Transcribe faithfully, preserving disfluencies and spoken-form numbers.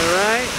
All right.